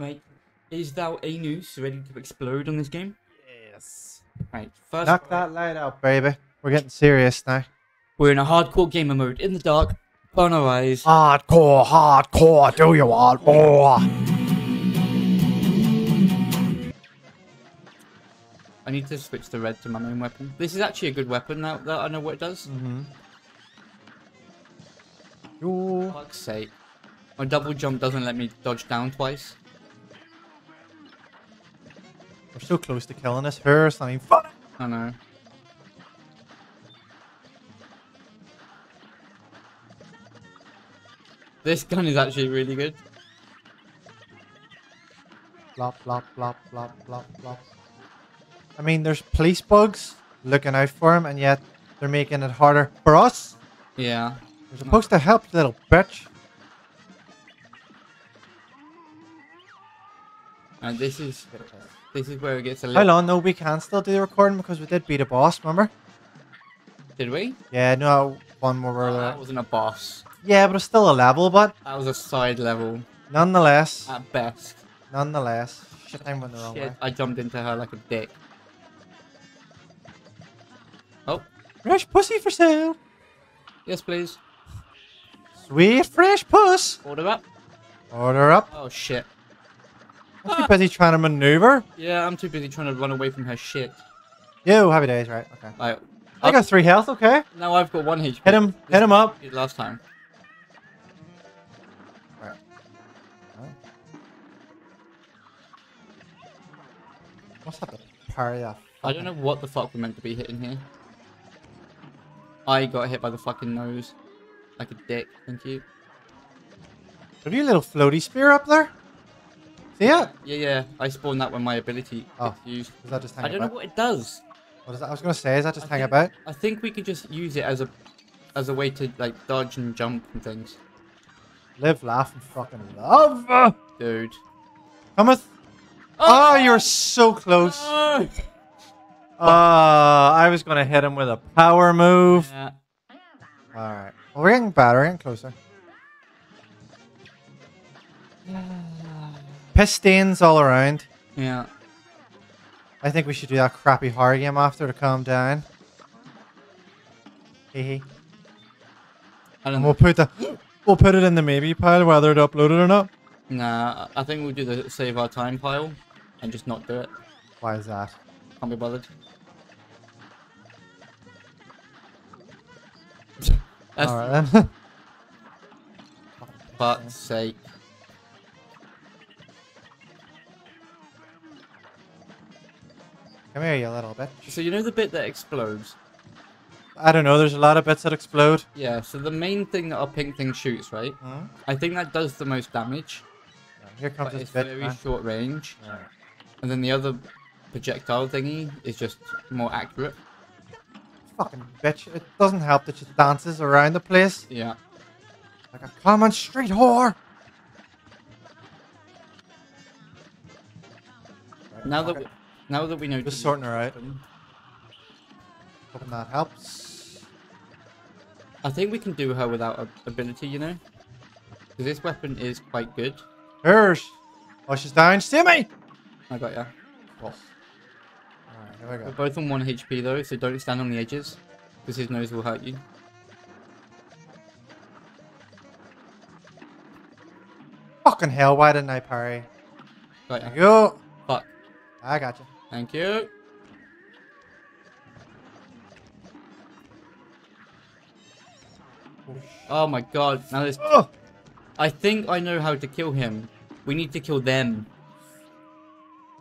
Right, is thou Anus ready to explode on this game? Yes. Right, first. Knock that light out, baby. We're getting serious now. We're in a hardcore gamer mode, in the dark, burn our eyes. Hardcore, hardcore, do you want more? I need to switch the red to my main weapon. This is actually a good weapon now that I know what it does. For fuck's sake. My double jump doesn't let me dodge down twice. We're so close to killing us first, I mean, fuck! I know. This gun is actually really good. Blop, blop, blop, blop, blop, blop. I mean, there's police bugs looking out for him, and yet they're making it harder for us. Yeah. We're supposed to help, you little bitch. And this is where it gets a little... Hold on, no, we can still do the recording because we did beat a boss, remember? Did we? Yeah, no, one more. Oh, that wasn't a boss. Yeah, but it's still a level, but... That was a side level. Nonetheless. At best. Nonetheless. Shit, I went the wrong way. I jumped into her like a dick. Oh. Fresh pussy for sale. Yes, please. Sweet fresh puss. Order up. Order up. Oh, shit. I'm too busy trying to maneuver. Yeah, I'm too busy trying to run away from her shit. Yo, happy days, right? Okay. Right, I got 3 health, okay. No, I've got 1 HP. Hit him. Hit him up. Last time. What's that? Parry off. I don't know what the fuck we're meant to be hitting here. I got hit by the fucking nose. Like a dick, thank you. Have you a little floaty spear up there? See it? Yeah, yeah. I spawned that when my ability gets used. Does that just hang about? I don't know what it does. What is that? I was going to say, is that just hang about? I think we could just use it as a way to, like, dodge and jump and things. Live, laugh, and fucking love! Dude. Cometh! Oh, you're so close. Oh, I was going to hit him with a power move. Yeah. Alright. Well, we're getting better. We're getting closer. Piss stains all around. Yeah. I think we should do that crappy horror game after to calm down. Hee hee. We'll put it in the maybe pile whether it uploaded or not. Nah, I think we'll do the save our time pile. And just not do it. Why is that? Can't be bothered. Alright then. Fuck's sake. Come here, you little bitch. So you know the bit that explodes? I don't know, there's a lot of bits that explode. Yeah, so the main thing that our pink thing shoots, right? I think that does the most damage. Yeah, here comes this bit, very short range. Yeah. And then the other projectile thingy is just more accurate. Fucking bitch. It doesn't help that she dances around the place. Yeah. Like a common street whore. Now that we know... Just sorting her out. Hoping that helps. I think we can do her without ability, you know? Because this weapon is quite good. Hers! Oh, she's down. See me! I got ya. Alright, here we go. We're both on 1 HP though, so don't stand on the edges. Because his nose will hurt you. Fucking hell, why didn't I parry? Got ya. There you go. Fuck. I got you. Thank you. Oh my god, now this... Oh. I think I know how to kill him. We need to kill them.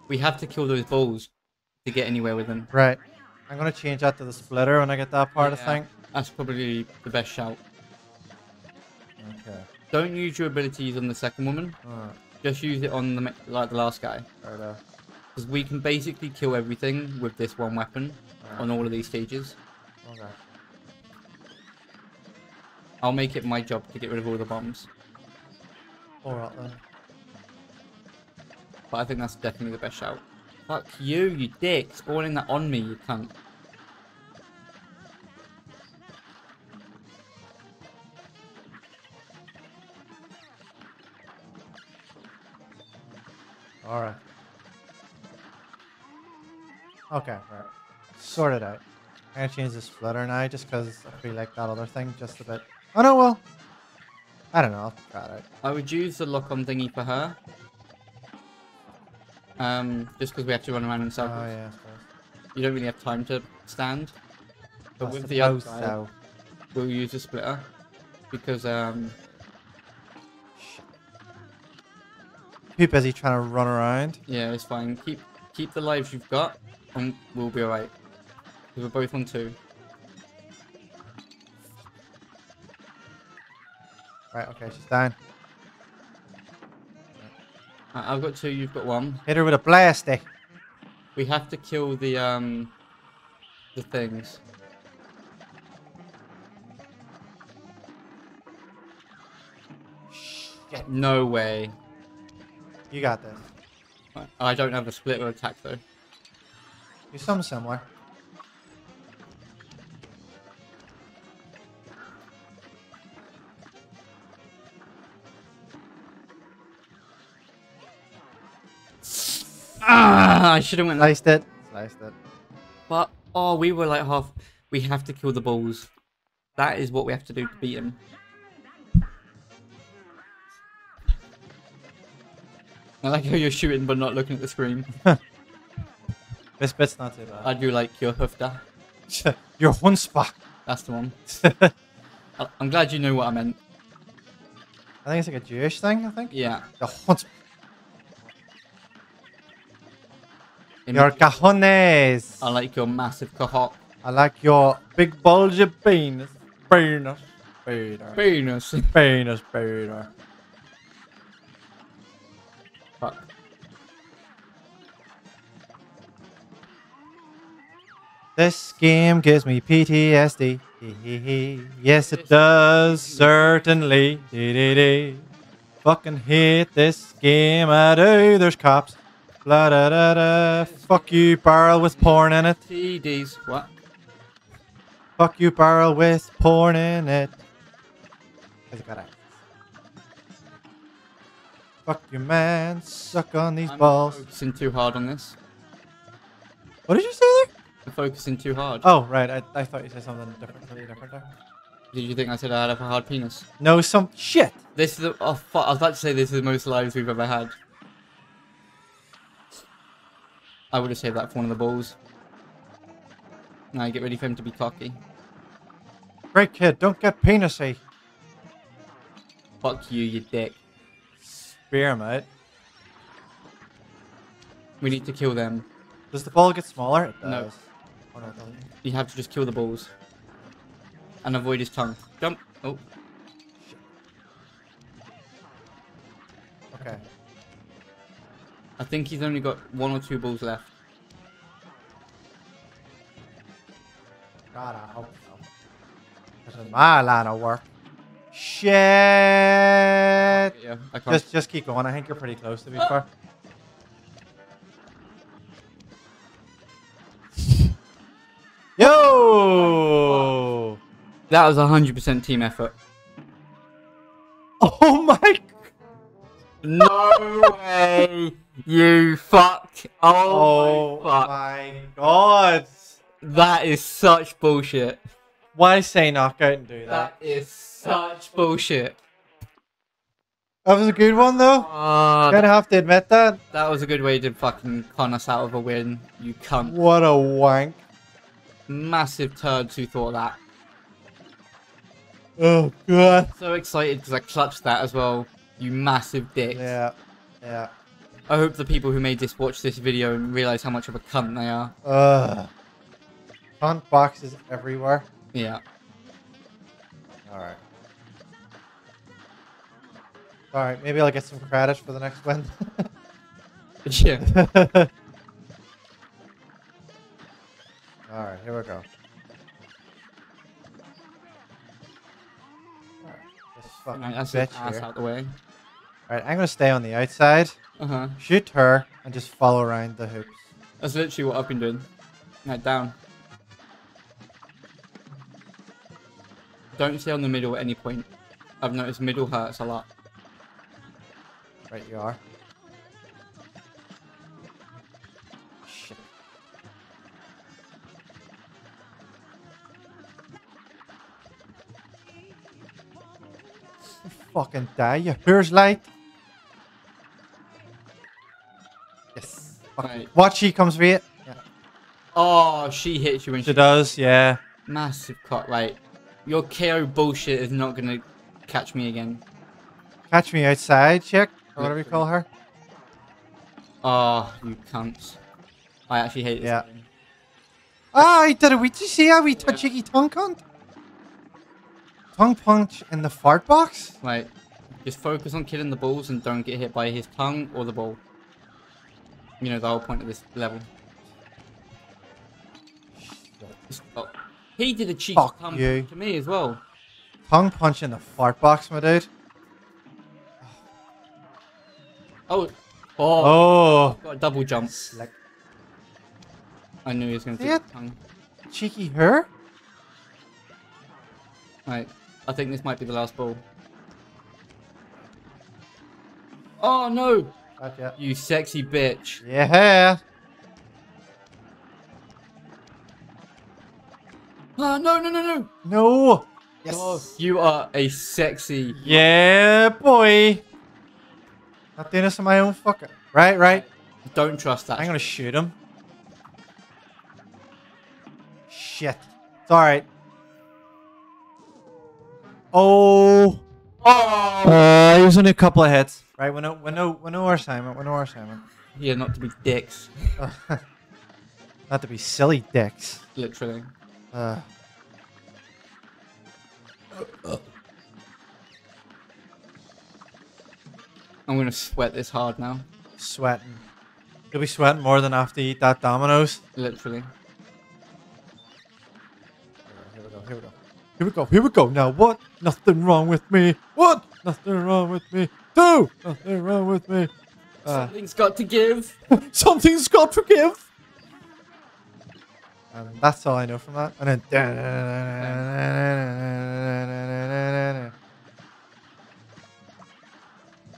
We have to kill those balls to get anywhere with them. Right. I'm going to change that to the splitter when I get that part, I think. That's probably the best shout. Okay. Don't use your abilities on the second woman. Right. Just use it on the, like, the last guy. Right. Because we can basically kill everything with this one weapon on all of these stages. Okay. I'll make it my job to get rid of all the bombs. Alright then. But I think that's definitely the best shout. Fuck you, you dick! Spawning that on me, you cunt. All right. Okay, right. Sorted out. I'm gonna change this flutter now just because I feel like that other thing just a bit. Oh no, well, I don't know. I'll try it out. I would use the lock on thingy for her. Just because we have to run around in circles. Oh yeah, I suppose. You don't really have time to stand. But I with the other side, so we'll use a splitter because Too busy trying to run around. Yeah, it's fine. Keep the lives you've got, and we'll be alright. We're both on 2. Right, okay, she's down. Right, I've got 2, you've got 1. Hit her with a blasty. We have to kill the things. Shit. No way. You got this. I don't have a split or attack though. Do some somewhere. Ah! I should have went. Sliced it. Sliced it. But oh, we were like half. We have to kill the balls. That is what we have to do to beat him. I like how you're shooting but not looking at the screen. This bit's not too bad. I do like your hoofda. Your hunspah. That's the one. I'm glad you knew what I meant. I think it's like a Jewish thing, I think. Yeah. The hunspah. Your cajones. I like your massive cajot. I like your big bulgy penis. Penis. Penis. Penis. Penis. Penis. Fuck. This game gives me PTSD. Yes, it does, certainly. Fucking hate this game, I do. There's cops. Blah, da, da, da. Fuck you, barrel with porn in it. TDs. What? Fuck you, barrel with porn in it. Has it got out? Fuck you, man. Suck on these balls. I'm focusing too hard on this. What did you say there? I'm focusing too hard. Oh, right. I thought you said something different. Really different there. Did you think I said I had a hard penis? No, some shit. This is the... Oh, fuck. I was about to say this is the most lives we've ever had. I would have saved that for one of the balls. Now get ready for him to be cocky. Great kid. Don't get penis-y. Fuck you, you dick. Spear, mate. We need to kill them. Does the ball get smaller? It does. No. Oh, no, it doesn't. You have to just kill the balls. And avoid his tongue. Jump. Oh. Shit. Okay. I think he's only got 1 or 2 balls left. God, I hope so. This is my line of work. Shit! Yeah, I can't. Just keep going. I think you're pretty close to be fair. Yo! That was 100% team effort. Oh my! No way! You fuck! Oh, my god! That is such bullshit. Why say knockout and do that? That is such bullshit. That was a good one though. Gonna have to admit that. That was a good way to fucking con us out of a win, you cunt. What a wank. Massive turds who thought that. Oh god. I'm so excited because I clutched that as well. You massive dicks. Yeah, yeah. I hope the people who made this watch this video and realise how much of a cunt they are. Ugh. Cunt boxes everywhere. Yeah. Alright. Alright, maybe I'll get some credit for the next win. Yeah. Alright, here we go. Alright, this fucking bitch ass here. Out the way. Alright, I'm gonna stay on the outside. Uh-huh. Shoot her and just follow around the hoops. That's literally what I've been doing. Right, down. Don't stay on the middle at any point. I've noticed middle hurts a lot. Right, you are. fucking die, you hearse light. Yes. Right. What, she comes for it? Yeah. Oh, she hits you when she does, yeah. Massive cut, right. Your KO bullshit is not gonna catch me again. Catch me outside, chick? Or whatever you call her. Oh, you cunts. I actually hate this. Yeah. Ah, he did a wee, did you see how we touchy tongue cunt? Tongue punch in the fart box? Right. Just focus on killing the balls and don't get hit by his tongue or the ball. You know, the whole point of this level. Stop. He did a cheeky tongue punch to me as well. Tongue punch in the fart box, my dude. Oh. Oh. Got a double jump. Like, I knew he was going to take the tongue. Cheeky her? Right. I think this might be the last ball. Oh, no. Gotcha. You sexy bitch. Yeah. Oh, no, no, no, no. No. Yes. Oh, you are a sexy. Yeah, boy. Not doing this on my own fucker. Right, right. Don't trust that. I'm going to shoot him. Shit. It's alright. Oh. Oh. It was only a couple of hits. Right, we know our assignment. We know our assignment. Yeah, not to be dicks. Not to be silly dicks. Literally. I'm gonna sweat this hard now. Sweating. You'll be sweating more than after you eat that Domino's. Literally. Here we go, here we go. Here we go, here we go. Now what? Nothing wrong with me. What? Nothing wrong with me. Two! Nothing wrong with me. Something's got to give. Something's got to give. And that's all I know from that. And then...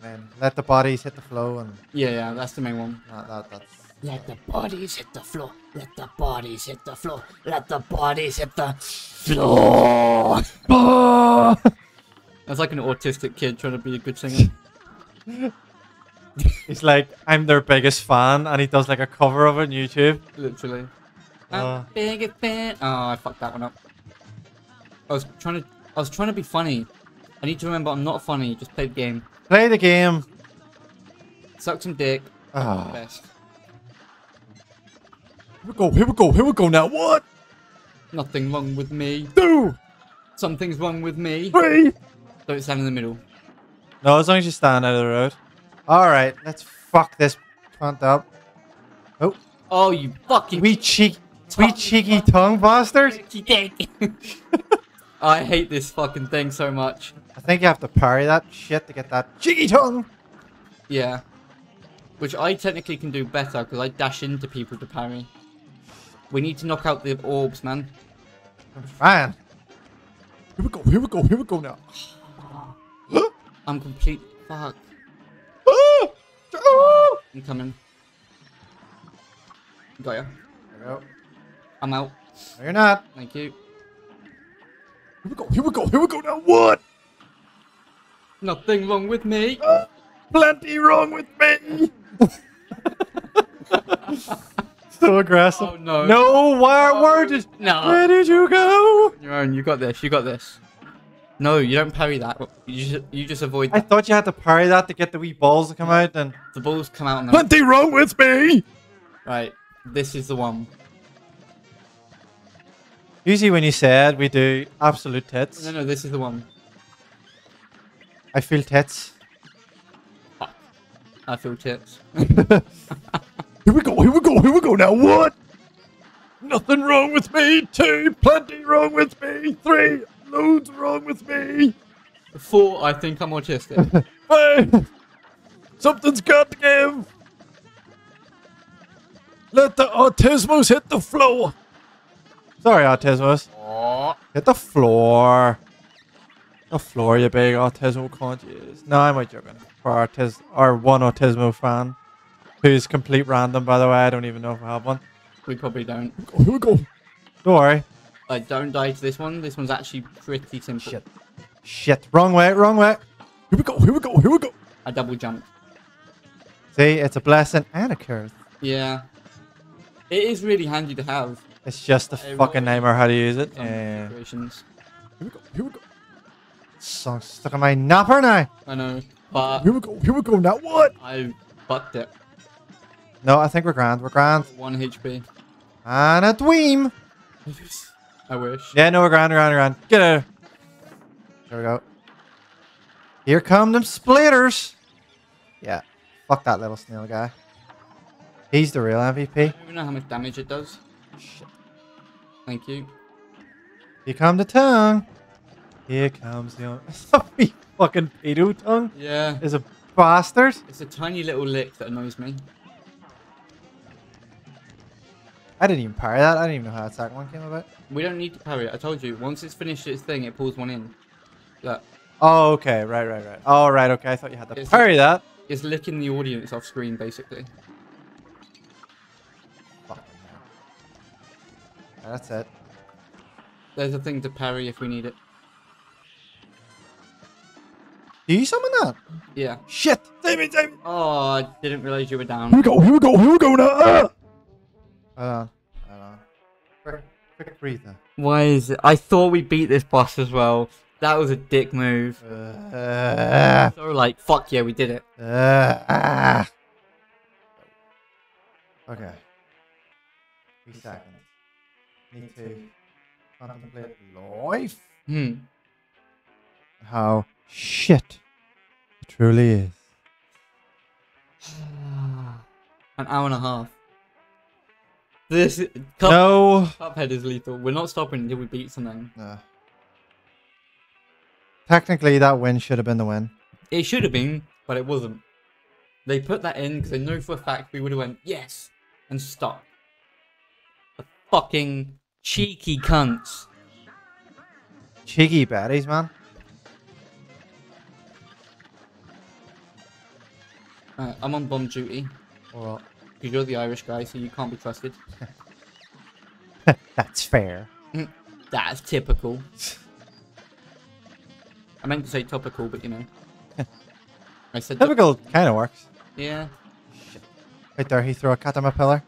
And let the bodies hit the floor. And yeah, yeah, that's the main one. That's... Let the bodies hit the floor. Let the bodies hit the floor. Let the bodies hit the floor. That's like an autistic kid trying to be a good singer. He's like, I'm their biggest fan, and he does like a cover of it on YouTube. Literally. I'm biggest fan. Oh, I fucked that one up. I was trying to be funny. I need to remember I'm not funny. Just play the game. Play the game. Suck some dick. Oh. Best. Here we go, here we go, here we go now. What? Nothing wrong with me. Two. Something's wrong with me. Three. Don't stand in the middle. No, as long as you stand out of the road. Alright, let's fuck this cunt up. Oh. Oh, you fucking... We cheeky tongue bastard. I hate this fucking thing so much. I think you have to parry that shit to get that cheeky tongue. Yeah. Which I technically can do better because I dash into people to parry. We need to knock out the orbs, man. I'm fine. Here we go, here we go, here we go now. I'm complete fuck. I'm coming. Got ya. There we go. I'm out. No, you're not. Thank you. Here we go, here we go, here we go now. What? Nothing wrong with me. Plenty wrong with me. So aggressive. Oh, no. No, where did you go? You're on. You got this. You got this. No, you don't parry that. You just avoid that. I thought you had to parry that to get the wee balls to come out. And the balls come out now. Plenty wrong with me. Right. This is the one. Usually when you said we do absolute tits. No, no. This is the one. I feel tits. I feel tits. Here we go, here we go, here we go now. What? Nothing wrong with me. Two, plenty wrong with me. Three, loads wrong with me. Four, I think I'm autistic. Five, something's got to give. Let the autismos hit the floor. Sorry, autismos. Aww. Hit the floor. The floor, you big autismo cunt. No, I'm not joking. For our one autismo fan. Who's complete random, by the way. I don't even know if I have one. We probably don't. Here we go. Don't worry. I don't die to this one. This one's actually pretty simple. Shit. Shit. Wrong way. Wrong way. Here we go, here we go, here we go. I double jump. See, it's a blessing and a curse. Yeah. It is really handy to have. It's just a fucking nightmare how to use it. Yeah. Here we go, here we go. So I'm stuck in my nap, aren't I? I know, but... here we go, now what? I bucked it. No, I think we're grand, we're grand. 1 HP. And a dweem. I wish. Yeah, no, we're grand, we're grand. Get out. There we go. Here come them splitters. Yeah. Fuck that little snail guy. He's the real MVP. I don't even know how much damage it does. Shit. Thank you. Here come the tongue. Here comes the... That fucking pedo tongue. Yeah. Is a bastard. It's a tiny little lick that annoys me. I didn't even parry that. I didn't even know how that second one came about. We don't need to parry it. I told you. Once it's finished its thing, it pulls one in. Look. Oh, okay. Right, right, right. Oh, right. Okay. I thought you had to parry that. It's licking the audience off screen, basically. Fucking hell. Yeah, that's it. There's a thing to parry if we need it. Do you summon that? Yeah. Shit. Save me. Oh, I didn't realize you were down. Here we go now. Ah! Hold on. Quick breather. Why is it? I thought we beat this boss as well. That was a dick move. So like, fuck yeah, we did it. Okay. 3 seconds. Need to contemplate life. How shit it truly is. 1.5 hours. This Cuphead is lethal. We're not stopping until we beat something. No. Technically, that win should have been the win. It should have been, but it wasn't. They put that in because they know for a fact we would have went yes and stopped. The fucking cheeky cunts. Cheeky baddies, man. Alright, I'm on bomb duty. Alright. Because you're the Irish guy, so you can't be trusted. That's fair. That's typical. I meant to say topical, but you know. I said typical kind of works. Yeah. Shit. Right there, he threw a cat on my pillar.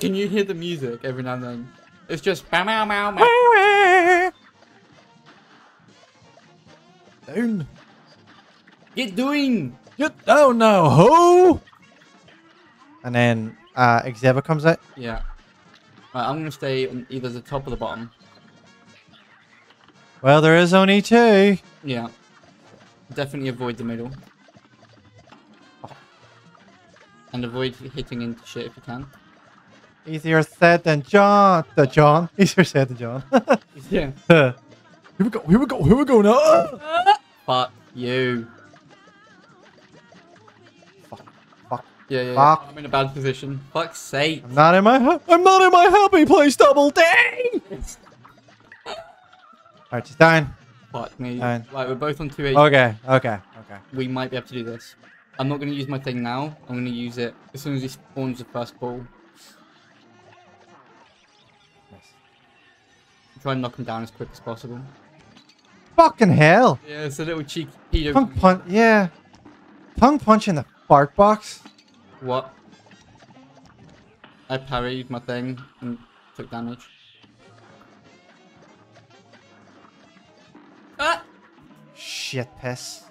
Can you hear the music every now and then? It's just bow wow wow wow. Down. Get doing. Get down now, ho! And then Xavier comes out. Yeah. Right, I'm gonna stay on either the top or the bottom. Well, there is only 2. Yeah. Definitely avoid the middle. And avoid hitting into shit if you can. Easier said than John. Easier said than John. Yeah. Here we go now. Fuck you. Fuck. Yeah. Fuck. I'm in a bad position. Fuck's sake. I'm not in my happy place double day! Alright, just down. Fuck me. Down. Right, we're both on 280. Okay. We might be able to do this. I'm not going to use my thing now. I'm going to use it as soon as he spawns the first ball. Nice. Try and knock him down as quick as possible. Fucking hell! Yeah, it's a little cheeky pedo. Tongue punch, yeah. Tongue punch in the fart box. What? I parried my thing and took damage. Ah! Shit, piss.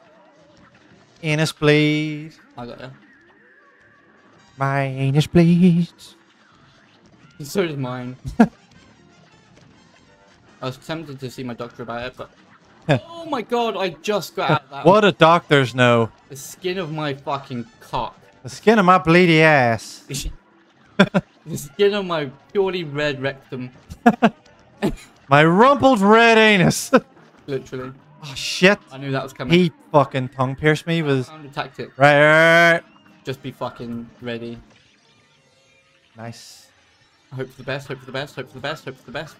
Anus bleed. I got you. My anus bleeds. So does mine. I was tempted to see my doctor about it, but... Oh my god, I just got out of that. What do doctors know? The skin of my fucking cock. The skin of my bleedy ass. The skin of my purely red rectum. My rumpled red anus. Literally. Oh shit. I knew that was coming. He fucking tongue pierced me with... Found a tactic. Right. Just be fucking ready. Nice. Hope for the best.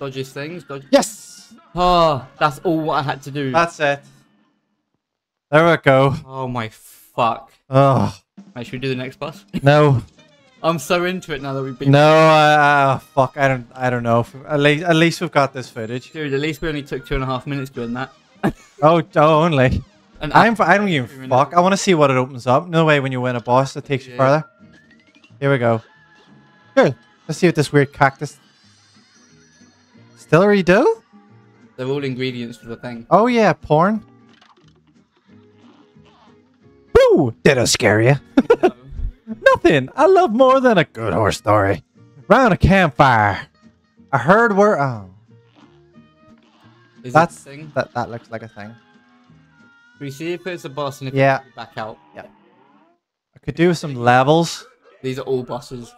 Dodges things. Yes! Oh, that's all what I had to do. That's it. There we go. Oh my fuck. Oh. Should we do the next boss? No. I'm so into it now that we've been. No, fuck. I don't know. At least we've got this footage. Dude, at least we only took 2.5 minutes doing that. oh, only. And I don't even fuck. I want to see what it opens up. No way. When you win a boss, it takes you further. Here we go. Good. Let's see what this weird cactus. Stillery dough? They're all ingredients for the thing. Oh yeah, porn. Woo! Did I scare you? No. Nothing I love more than a good horse story. Round a campfire. I heard we're Is that a thing? That looks like a thing. We see if it's a boss and if we back out. Yeah. I could do some levels. These are all bosses.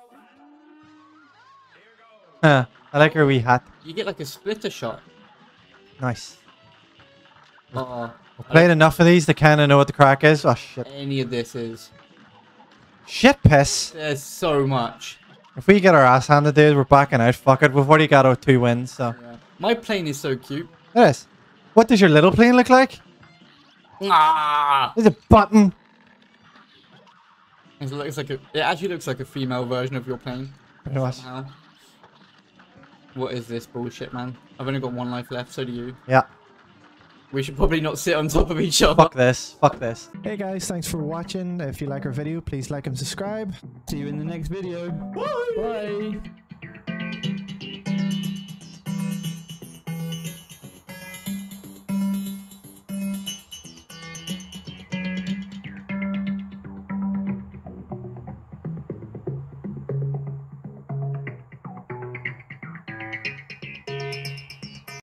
Huh. I like her wee hat. You get like a splitter shot. Nice. I've played enough of these to kind of know what the crack is. Oh shit. Any of this is. Shit piss. There's so much. If we get our ass handed, dude, we're backing out. Fuck it. We've already got our 2 wins, so. Yeah. My plane is so cute. It is. What does your little plane look like? Ah! There's a button. It looks like it actually looks like a female version of your plane. Pretty much. What is this bullshit, man? I've only got 1 life left, so do you. Yeah. We should probably not sit on top of each other. Fuck this. Fuck this. Hey guys, thanks for watching. If you like our video, please like and subscribe. See you in the next video. Bye. Bye.